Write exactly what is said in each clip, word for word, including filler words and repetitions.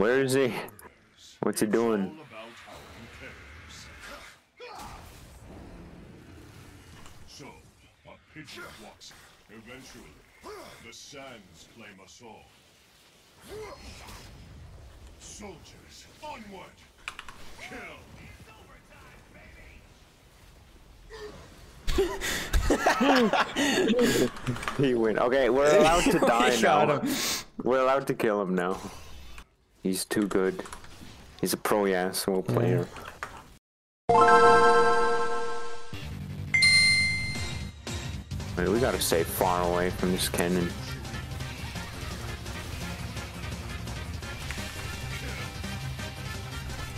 Where is he? What's he doing? So, a picture walks. Eventually, the sands claim us all. Soldiers, onward! Kill! He went. Okay, we're allowed to die now. We're allowed to kill him now. He's too good. He's a pro Yasuo player. Wait, we gotta stay far away from this cannon.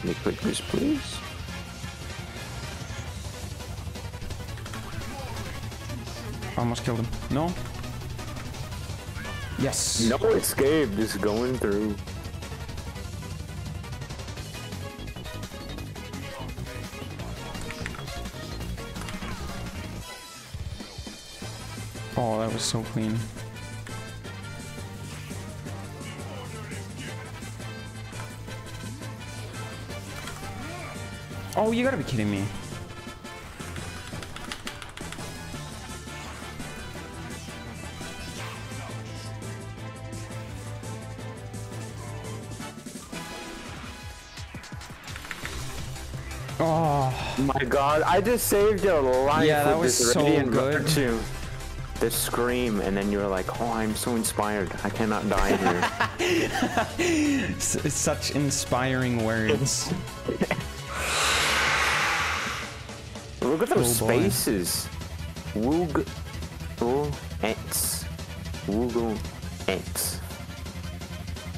Can you click this, please? Almost killed him. No. Yes. No escape. Just going through. Oh, that was so clean. Oh, you gotta be kidding me. Oh my god, I just saved your life. Yeah, that was so good. Virtue. This scream, and then you're like, oh, I'm so inspired. I cannot die here. S such inspiring words. Look at those oh, spaces. Woog. Oh, X. Woogle. X.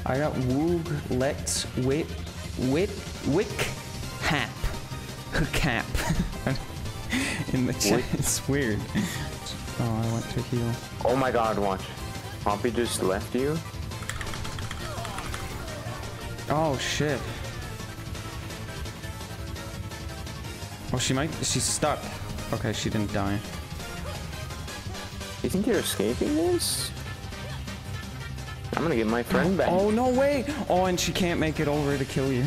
I got woog. Let's. Wit. Wit. Wick. Hap. Cap in the chat. It's weird. Oh, I went to heal. Oh my god, watch. Poppy just left you. Oh shit. Oh, she might. She's stuck. Okay, she didn't die. You think you're escaping this? I'm gonna get my friend back. Oh, no way. Oh, and she can't make it over to kill you.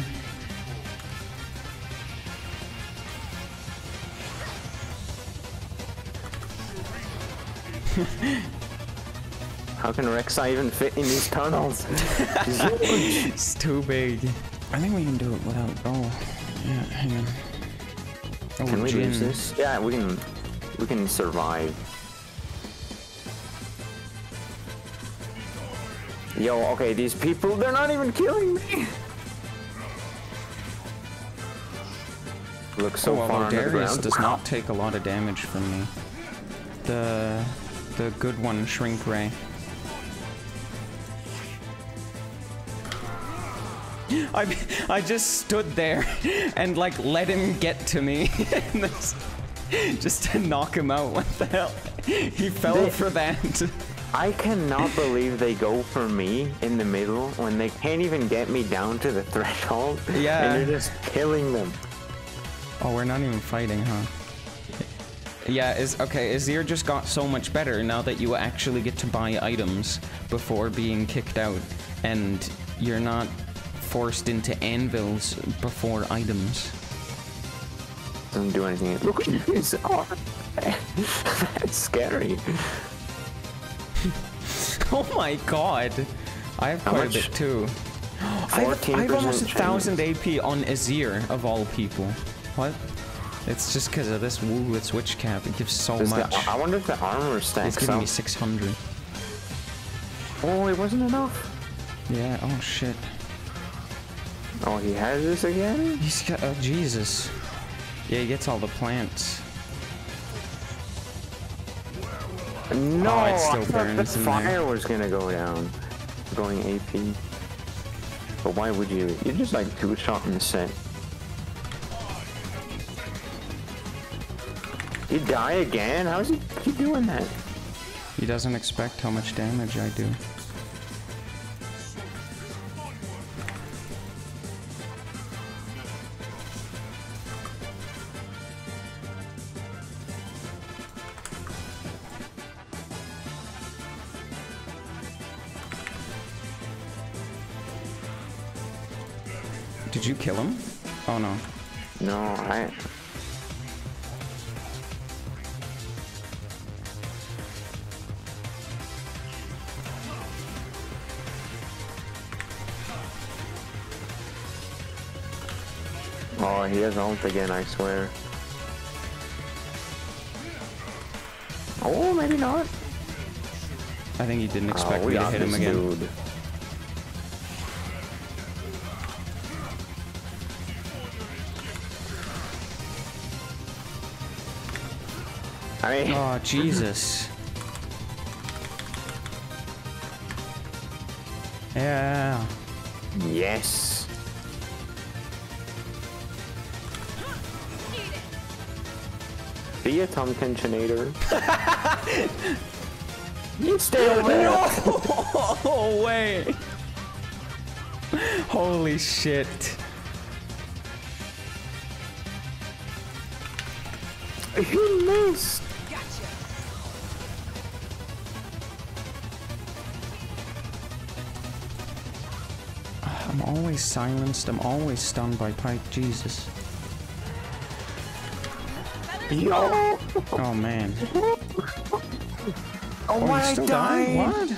How can Rek'Sai even fit in these tunnels? It's too big. I think we can do it without. Oh, yeah. Hang on. Oh, can we use this? Yeah, we can. We can survive. Yo, okay, these people—they're not even killing me. Look so oh, well, far under the ground. Darius does wow. not take a lot of damage from me. The. The good one, Shrink-Ray. I, I just stood there and like let him get to me just to knock him out. What the hell? He fell they, for that. I cannot believe they go for me in the middle when they can't even get me down to the threshold. Yeah. And you're just killing them. Oh, we're not even fighting, huh? Yeah, is okay, Azir just got so much better now that you actually get to buy items before being kicked out, and you're not forced into anvils before items. Doesn't do anything. Look at this! Oh, that's scary. Oh my god! I have quite a bit too. I have, I have almost a thousand A P on Azir, of all people. What? It's just because of this woo with switch cap. It gives so Does much. The, I wonder if the armor stacks up. It's giving me six hundred. Oh, it wasn't enough. Yeah. Oh shit. Oh, he has this again. He's got. Oh Jesus. Yeah, he gets all the plants. No, oh, it still I thought burns the in fire there. was gonna go down. Going A P. But why would you? You're just like two shot in the set. You die again? How's he keep doing that? He doesn't expect how much damage I do. Did you kill him? Oh no. No, I... Oh, he has ult again, I swear. Oh, maybe not. I think he didn't expect oh, me to hit him again. Dude. I mean, oh, Jesus. Yeah. Yes. Be a Tomkencinator. You stay over there. No! Oh, wait. Holy shit. He missed. I'm always silenced. I'm always stunned by Pike. Jesus. Yo! Oh man. Oh, oh my, he's still dying? What?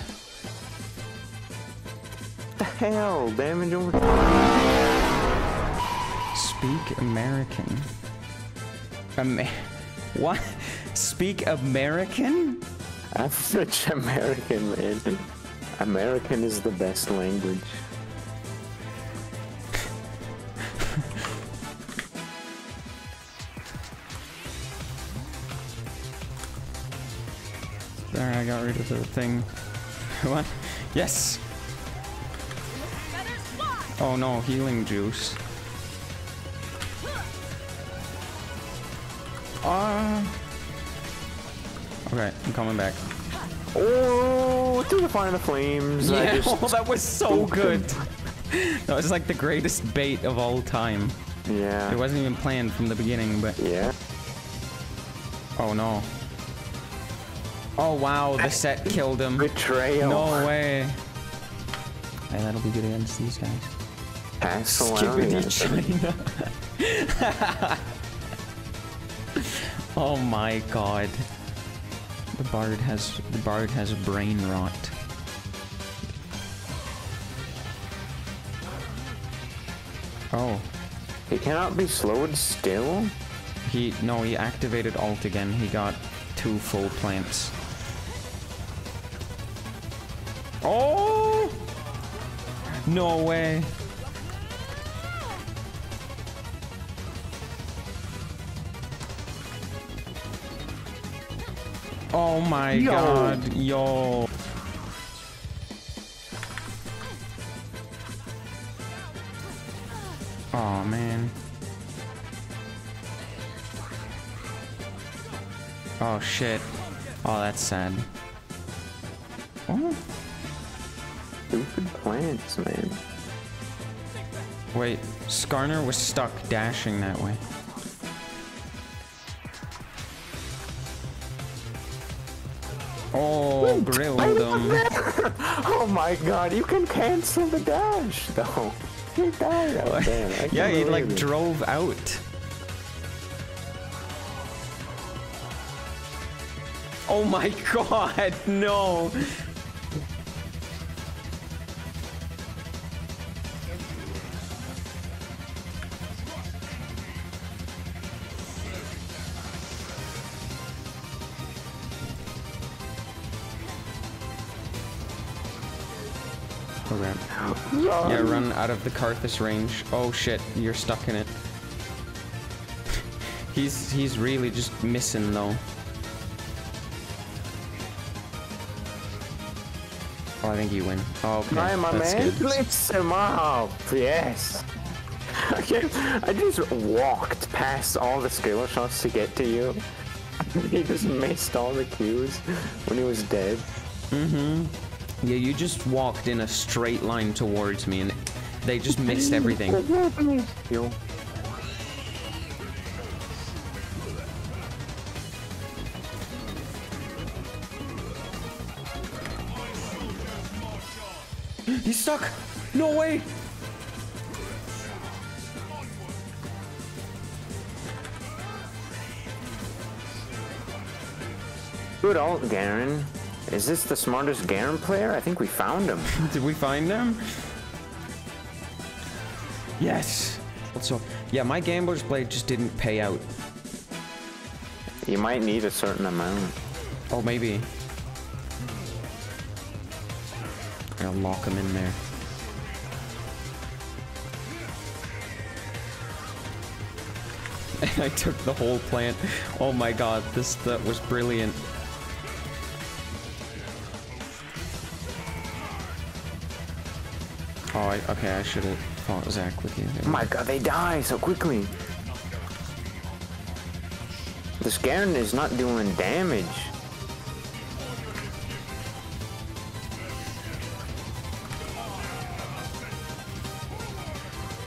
The hell? Damage over. Speak American. Amer what? Speak American? I'm such American, man. American is the best language. There, I got rid of the thing. What? Yes! Oh no, healing juice. Uh... Okay, I'm coming back. Oh, through the fire and the flames. Yeah, I just... oh, that was so good. That was like the greatest bait of all time. Yeah. It wasn't even planned from the beginning, but... Yeah. Oh no. Oh wow, the set killed him. Betrayal. No way. Hey, that'll be good against these guys. Excellent. China. Oh my god. The bard has the bard has brain rot. Oh. He cannot be slowed still? He no, he activated ult again. He got two full plants. Oh! No way. Oh my yo. god, yo. Oh man. Oh shit. Oh, that's sad. What? Stupid plants, man. Wait, Skarner was stuck dashing that way. Oh, grilled him. Oh my god, you can cancel the dash, though. He died out there. Yeah, he like it. drove out. Oh my god, no. Yeah, run out of the Karthus range. Oh shit, you're stuck in it. He's he's really just missing though. Oh, I think you win. Oh, okay. Hi, my That's man. Blitz him up. Yes. Okay, I just walked past all the skill shots to get to you. He just missed all the cues when he was dead. Mm-hmm. Yeah, you just walked in a straight line towards me, and they just missed everything. Yo. He's stuck! No way! Good ult, Garen. Is this the smartest Garen player? I think we found him. Did we find him? Yes! What's up? Yeah, my gambler's blade just didn't pay out. You might need a certain amount. Oh, maybe. I gotta lock him in there. And I took the whole plant. Oh my god, this that was brilliant. Oh, I, okay, I should've fought Zach with you. Oh my god, they die so quickly. This Garen is not doing damage.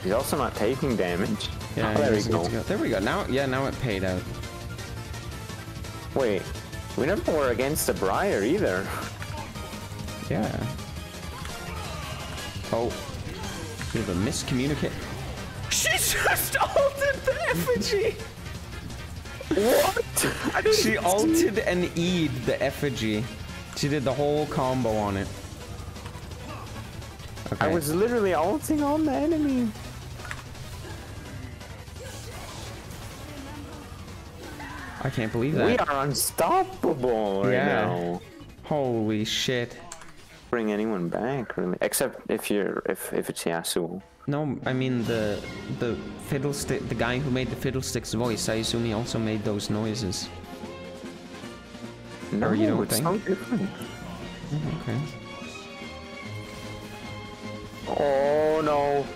He's also not taking damage. Yeah, oh, there we go. go. There we go. Now, yeah, now it paid out. Wait, we never were against the Briar either. Yeah. Oh, we have a miscommunicate. She just ulted the effigy. What? I didn't she ulted and E'd the effigy. She did the whole combo on it. Okay. I was literally ulting on the enemy. I can't believe that. We are unstoppable right yeah. now. Holy shit. Bring anyone back, really. Except if you're if if it's Yasuo. No, I mean the the fiddlestick the guy who made the fiddlesticks voice, I assume he also made those noises. No, or you don't it's think? So different. Oh, okay. Oh no.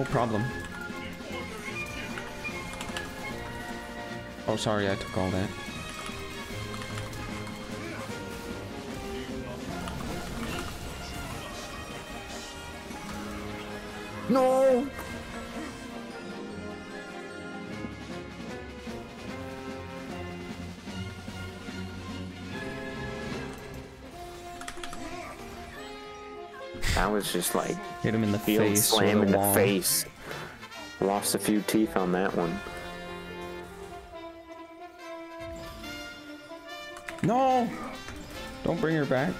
Oh problem. Oh, sorry, I took all that. No! I was just like... Hit him in the face. Slam in the face. Lost a few teeth on that one. No! Don't bring her back.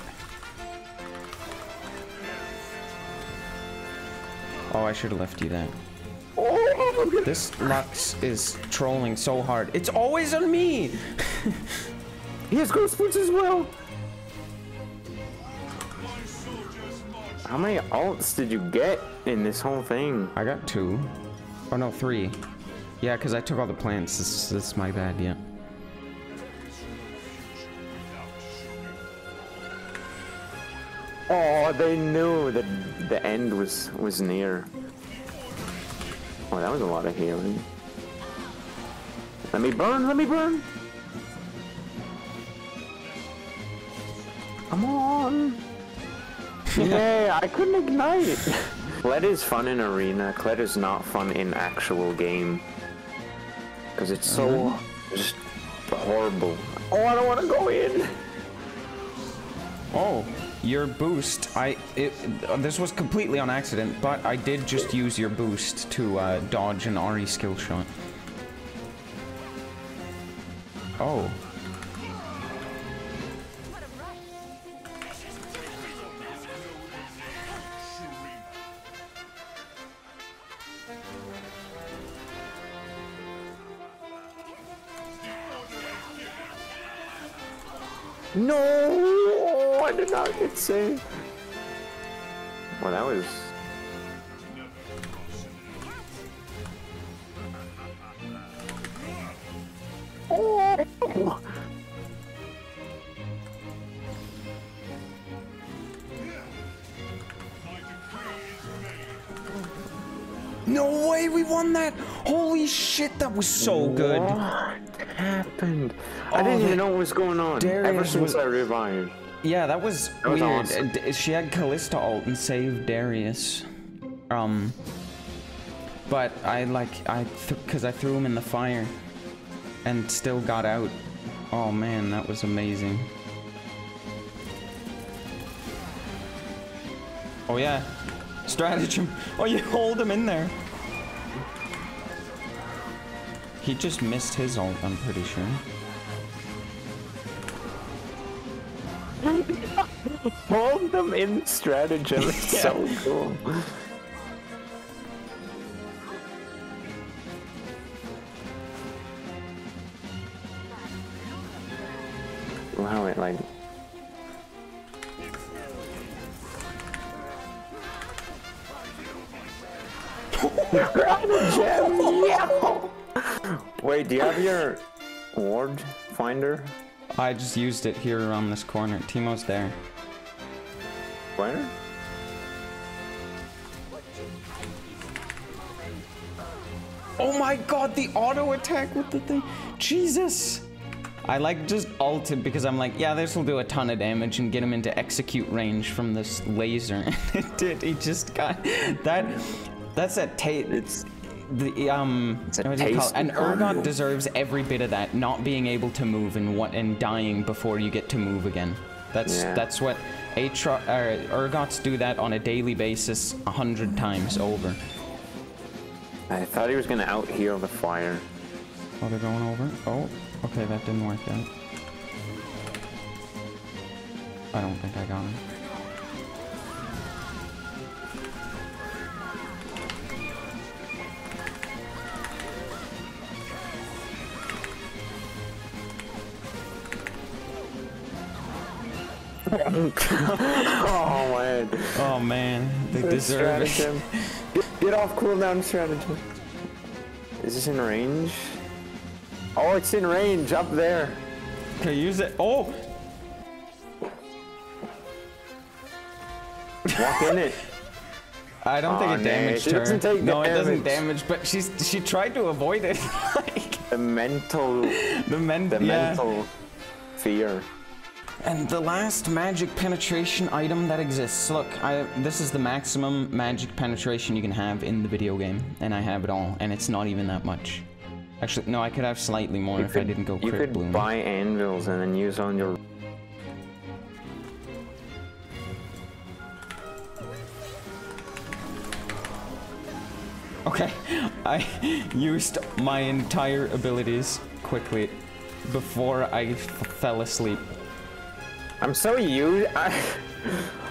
Oh, I should have left you that. Oh, this Lux is trolling so hard. It's always on me! He has ghost boots as well! How many alts did you get in this whole thing? I got two. Oh no, three. Yeah, because I took all the plants. This, this is my bad, yeah. Oh, they knew that the end was was near. Oh, that was a lot of healing. Let me burn, let me burn. Come on. Yeah, I couldn't ignite. Kled is fun in arena. Kled is not fun in actual game. Because it's so mm-hmm. just horrible. Oh, I don't want to go in. Oh. Your boost, I, it, this was completely on accident, but I did just use your boost to uh, dodge an Ahri skill shot. Oh. No! I did not get saved. Well, that was... Oh! No way, we won that! Holy shit, that was so good! What happened? Oh, I didn't even know what was going on ever since I revived. Yeah, that was, that was weird. Awesome. She had Callista ult and saved Darius. Um, but I like I because th I threw him in the fire, and still got out. Oh man, that was amazing. Oh yeah, stratagem. Oh, you hold him in there. He just missed his ult, I'm pretty sure. Hold them in stratagem, it's yeah. So cool. Wow, it like... Grab a gem! Yeah! Wait, do you have your ward finder? I just used it here around this corner. Teemo's there. Where? Oh my god, the auto attack with the thing! Jesus! I like just ulted because I'm like, yeah, this will do a ton of damage and get him into execute range from this laser. It did, he just got that. That's a tape. It's the um. It's a what do you call it? And Urgot deserves every bit of that. Not being able to move and what and dying before you get to move again. That's yeah. That's what Atro or Urgots do that on a daily basis, a hundred times over. I thought he was gonna out heal the fire. Oh, they're going over. Oh, okay, that didn't work out. I don't think I got him. Oh man. Oh man. They so deserve stratagem. It. Get off cooldown strategy. Is this in range? Oh, it's in range up there. Okay, use it. Oh! Walk in it. I don't oh, think it damaged it her. Doesn't take no, damage. It doesn't damage, but she's she tried to avoid it. Like, the mental The, men the yeah. mental fear. And the last magic penetration item that exists. Look, I, this is the maximum magic penetration you can have in the video game, and I have it all, and it's not even that much. Actually, no, I could have slightly more you if could, I didn't go crit bloom. You could bloom. Buy anvils and then use on your... Okay, I used my entire abilities quickly before I f fell asleep. I'm so used. I,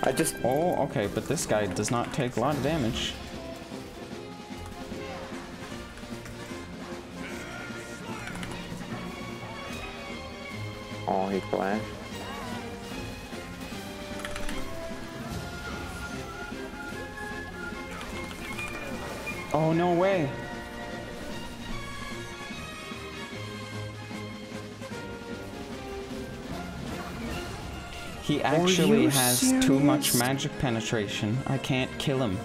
I just. Oh, okay, but this guy does not take a lot of damage. Oh, he flashed. Oh, no way. He actually has serious? too much magic penetration. I can't kill him.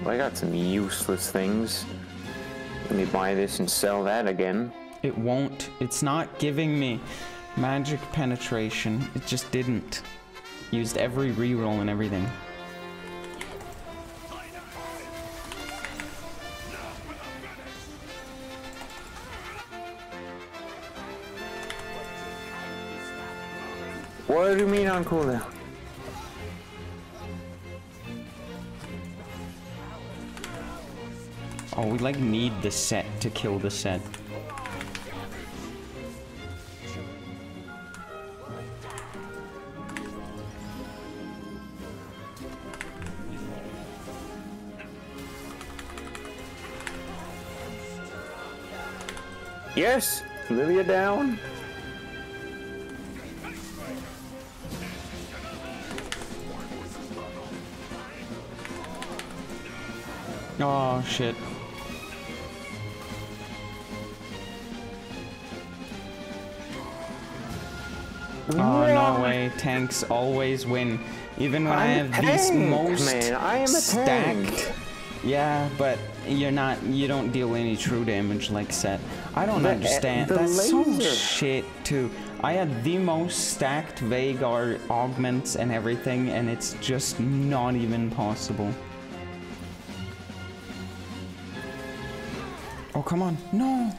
Well, I got some useless things. Let me buy this and sell that again. It won't. It's not giving me magic penetration. It just didn't. Used every reroll and everything. What do you mean on cooldown? Oh, we like need the set to kill the set. Yes, Lilia down. Oh shit. Oh no way, tanks always win. Even when I'm I have tanked, these most man. I am a stacked. Tank. Yeah, but you're not you don't deal any true damage like Set. I don't the, understand. The That's laser. So shit too. I had the most stacked Veigar augments and everything, and it's just not even possible. Oh, come on. No!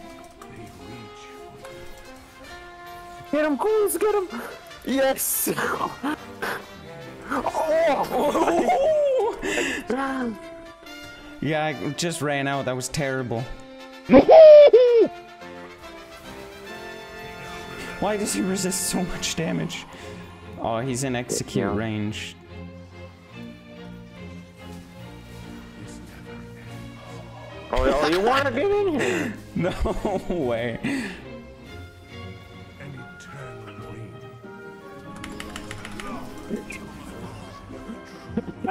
Get him, Ghouls! Get him! Yes! Oh! Oh. Yeah, I just ran out. That was terrible. Why does he resist so much damage? Oh, he's in execute yeah. range. Oh, you want to get in here? No way.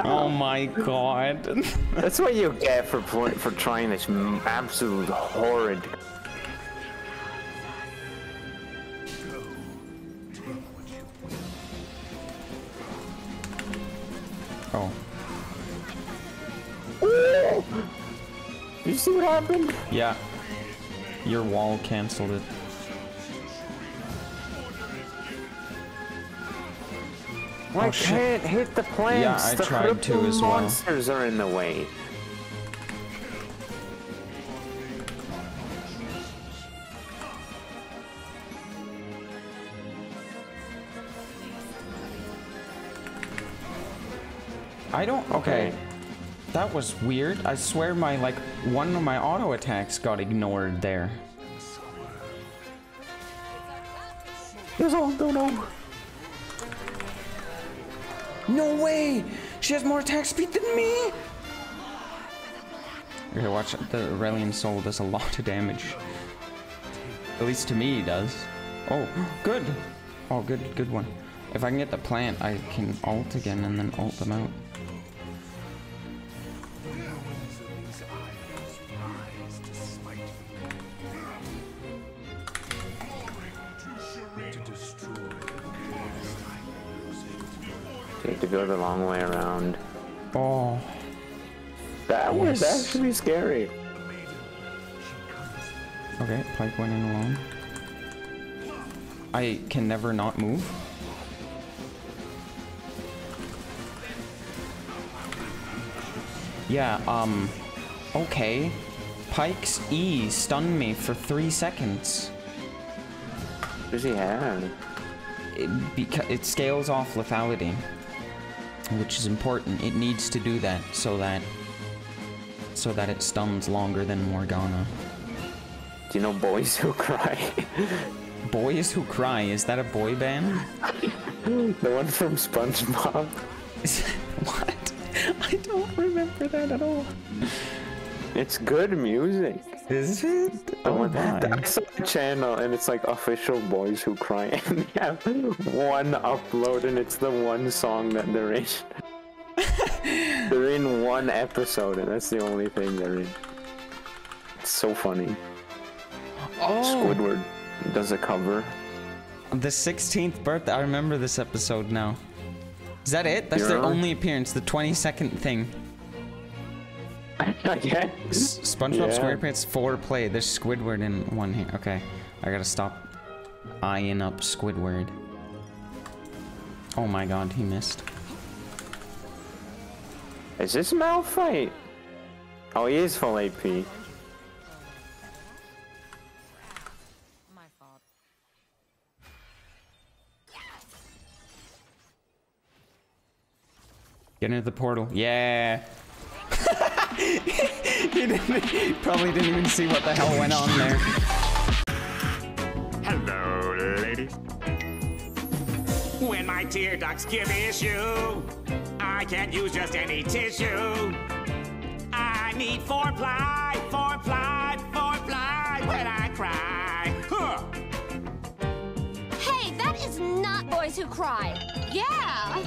Oh my god. That's what you get for for trying this absolute horrid. Oh. Ooh! You see what happened? Yeah. Your wall canceled it. Well, oh, I can't shit. hit the plants. Yeah, I the tried to as well. Monsters are in the way. I don't. Okay. okay. That was weird. I swear my, like, one of my auto attacks got ignored there. There's all. Don't know. No way! She has more attack speed than me! Okay, watch. The Aurelion Soul does a lot of damage. At least to me, he does. Oh, good! Oh, good, good one. If I can get the plant, I can ult again and then ult them out. To go the long way around. Oh, that was yes. actually scary. Okay, Pike went in alone. I can never not move. Yeah. Um. Okay. Pike's E stunned me for three seconds. What does he have? It because it scales off lethality, which is important. It needs to do that so that so that it stuns longer than Morgana. Do you know Boys Who Cry? Boys Who Cry? Is that a boy band? The one from SpongeBob. What? I don't remember that at all. It's good music. Is it? Oh, oh my. Channel, and it's like official Boys Who Cry, and they have one upload, and it's the one song that they're in. They're in one episode, and that's the only thing they're in. It's so funny. Oh. Squidward does a cover. The sixteenth birthday. I remember this episode now. Is that it? That's You're their on? only appearance. The twenty-second thing. Okay. SpongeBob yeah. SquarePants four play. There's Squidward in one here. Okay, I gotta stop eyeing up Squidward. Oh my god, he missed. Is this Malphite? Oh, he is full A P. My fault. Get into the portal. Yeah. He didn't, he probably didn't even see what the hell went on there. Hello, ladies. When my tear ducts give issue, I can't use just any tissue. I need four ply, four ply, four ply when I cry. Huh. Hey, that is not Boys Who Cry. Yeah.